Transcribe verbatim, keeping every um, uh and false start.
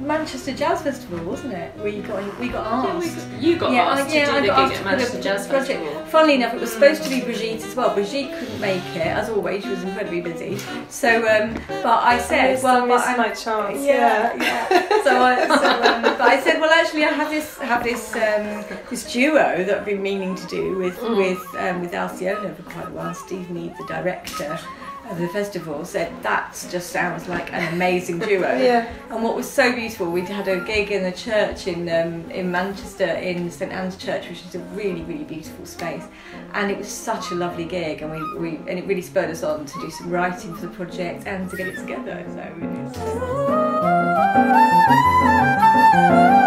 Manchester Jazz Festival, wasn't it? We got we got asked. Yeah, we, you got yeah, asked yeah, to do the gig at Manchester Jazz Festival. Project. Funnily enough, it was supposed to be Brigitte as well. Brigitte couldn't make it, as always. She was incredibly busy. So, um, but I said, I well, but I, my chance. Yeah, yeah. yeah. So, I, so um, but I said, well, actually, I have this have this um, this duo that I've been meaning to do with mm. with um, with Alcyona for quite a while. Steve Mead, the director of the festival, said that just sounds like an amazing duo. Yeah. And what was so beautiful, we'd had a gig in a church in um, in Manchester, in St Anne's Church, which is a really really beautiful space, and it was such a lovely gig, and we, we and it really spurred us on to do some writing for the project and to get it together. So. It was...